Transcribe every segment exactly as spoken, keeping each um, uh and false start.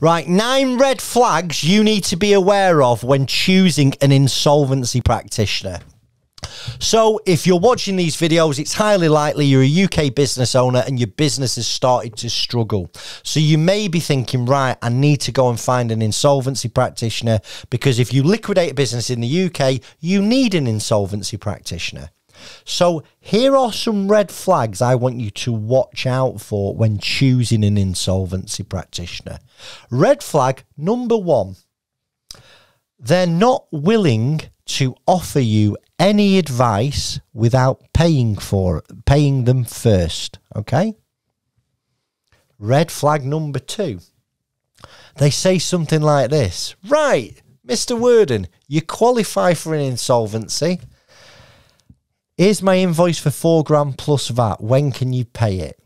Right, nine red flags you need to be aware of when choosing an insolvency practitioner. So if you're watching these videos, it's highly likely you're a U K business owner and your business has started to struggle. So you may be thinking, right, I need to go and find an insolvency practitioner, because if you liquidate a business in the U K, you need an insolvency practitioner. So here are some red flags I want you to watch out for when choosing an insolvency practitioner. Red flag number one, they're not willing to offer you any advice without paying for paying them first, okay? Red flag number two. They say something like this. Right, Mister Worden, you qualify for an insolvency. Here's my invoice for four grand plus V A T. When can you pay it?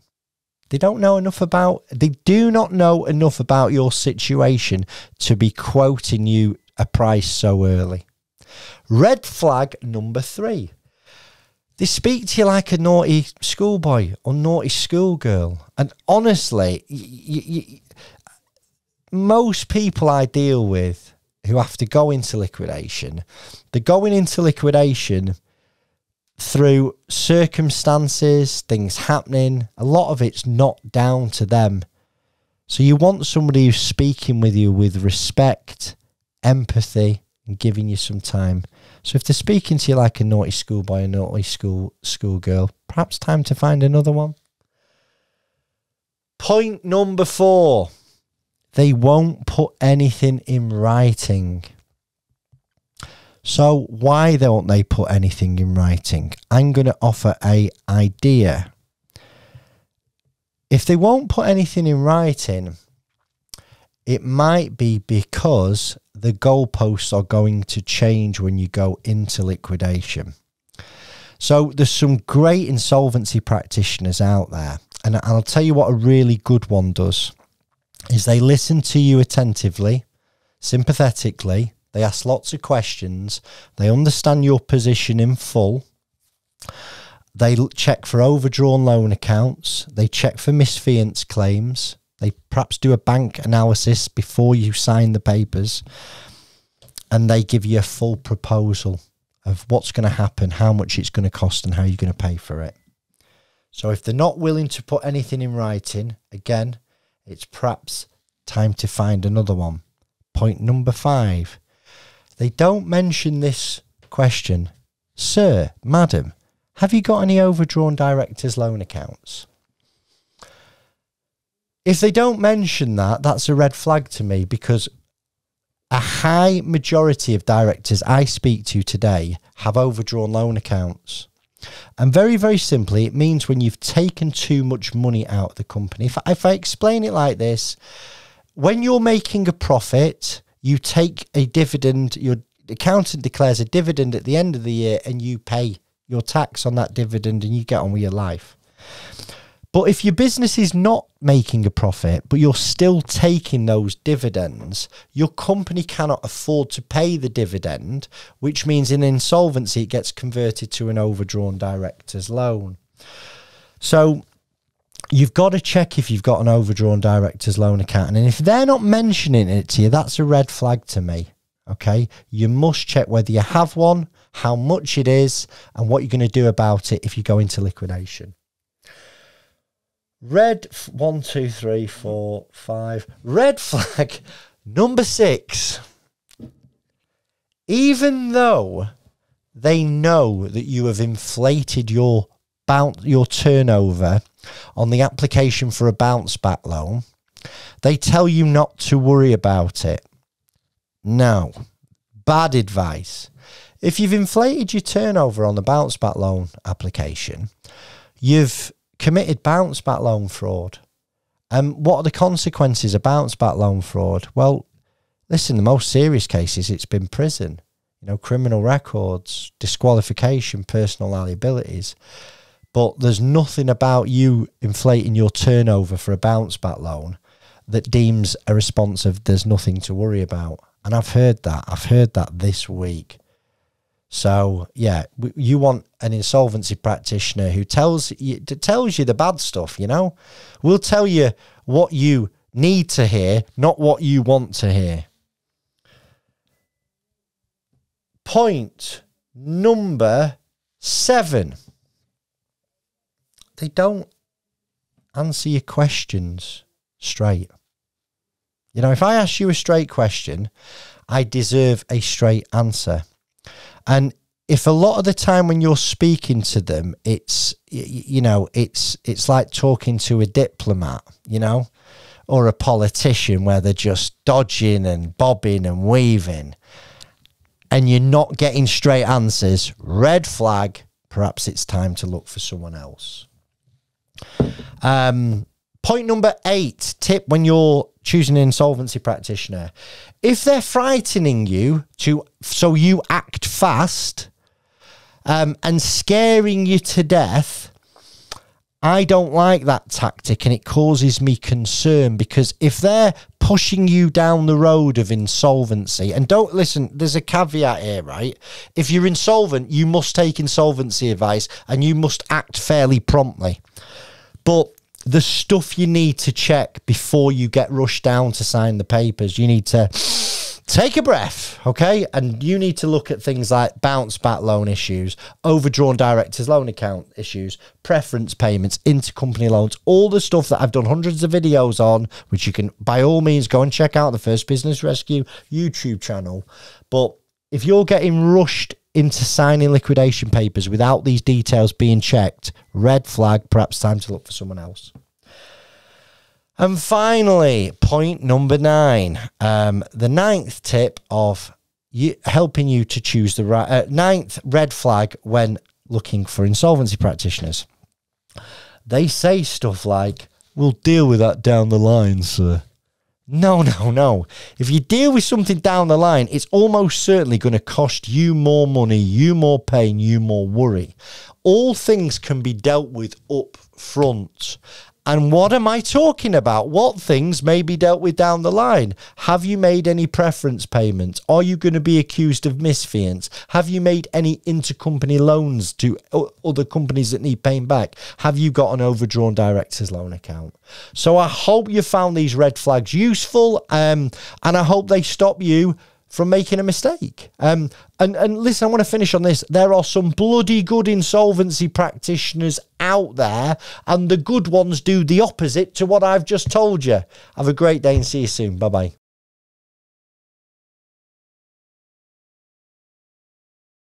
They don't know enough about, they do not know enough about your situation to be quoting you a price so early. Red flag number three. They speak to you like a naughty schoolboy or naughty schoolgirl. And honestly, you, you, most people I deal with who have to go into liquidation, they're going into liquidation through circumstances, things happening. A lot of it's not down to them. So you want somebody who's speaking with you with respect, empathy, and giving you some time. So if they're speaking to you like a naughty schoolboy, a naughty school schoolgirl, perhaps time to find another one. Point number four, they won't put anything in writing. So why don't they put anything in writing? I'm going to offer an idea. If they won't put anything in writing, it might be because the goalposts are going to change when you go into liquidation. So there's some great insolvency practitioners out there. And I'll tell you what a really good one does is they listen to you attentively, sympathetically. They ask lots of questions. They understand your position in full. They check for overdrawn loan accounts. They check for misfeasance claims. They perhaps do a bank analysis before you sign the papers, and they give you a full proposal of what's going to happen, how much it's going to cost, and how you're going to pay for it. So if they're not willing to put anything in writing, again, it's perhaps time to find another one. Point number five. They don't mention this question. Sir, madam, have you got any overdrawn director's loan accounts? If they don't mention that, that's a red flag to me, because a high majority of directors I speak to today have overdrawn loan accounts. And very, very simply, it means when you've taken too much money out of the company. If I, if I explain it like this, when you're making a profit, you take a dividend, your accountant declares a dividend at the end of the year, and you pay your tax on that dividend and you get on with your life. But if your business is not making a profit, but you're still taking those dividends, your company cannot afford to pay the dividend, which means in insolvency, it gets converted to an overdrawn director's loan. So you've got to check if you've got an overdrawn director's loan account. And if they're not mentioning it to you, that's a red flag to me. Okay, you must check whether you have one, how much it is, and what you're going to do about it if you go into liquidation. Red, one, two, three, four, five. Red flag number six. Even though they know that you have inflated your bounce, your turnover on the application for a bounce back loan, they tell you not to worry about it. No, bad advice. If you've inflated your turnover on the bounce back loan application, you've committed bounce back loan fraud. And um, what are the consequences of bounce back loan fraud? Well, listen, the most serious cases, it's been prison, you know, criminal records, disqualification, personal liabilities. But there's nothing about you inflating your turnover for a bounce back loan that deems a response of there's nothing to worry about. And I've heard that. I've heard that this week. So, yeah, you want an insolvency practitioner who tells you, tells you the bad stuff, you know. We'll tell you what you need to hear, not what you want to hear. Point number seven. They don't answer your questions straight. You know, if I ask you a straight question, I deserve a straight answer. And if a lot of the time when you're speaking to them, it's, you know, it's, it's like talking to a diplomat, you know, or a politician where they're just dodging and bobbing and weaving and you're not getting straight answers, red flag, perhaps it's time to look for someone else. Um, point number eight, tip when you're choosing an insolvency practitioner. If they're frightening you to, so you act fast, Um, and scaring you to death, I don't like that tactic and it causes me concern, because if they're pushing you down the road of insolvency, and don't listen, there's a caveat here, right? If you're insolvent, you must take insolvency advice and you must act fairly promptly. But the stuff you need to check before you get rushed down to sign the papers, you need to take a breath, okay? And you need to look at things like bounce back loan issues, overdrawn director's loan account issues, preference payments, intercompany loans, all the stuff that I've done hundreds of videos on, which you can, by all means, go and check out the First Business Rescue YouTube channel. But if you're getting rushed into signing liquidation papers without these details being checked, red flag, perhaps time to look for someone else. And finally, point number nine, um, the ninth tip of you, helping you to choose the right, uh, ninth red flag when looking for insolvency practitioners. They say stuff like, we'll deal with that down the line, sir. No, no, no. If you deal with something down the line, it's almost certainly going to cost you more money, you more pain, you more worry. All things can be dealt with up front. And what am I talking about? What things may be dealt with down the line? Have you made any preference payments? Are you going to be accused of misfeasance? Have you made any intercompany loans to other companies that need paying back? Have you got an overdrawn director's loan account? So I hope you found these red flags useful, um, and I hope they stop you from making a mistake. Um, and, and listen, I want to finish on this. There are some bloody good insolvency practitioners out there, and the good ones do the opposite to what I've just told you. Have a great day and see you soon. Bye-bye.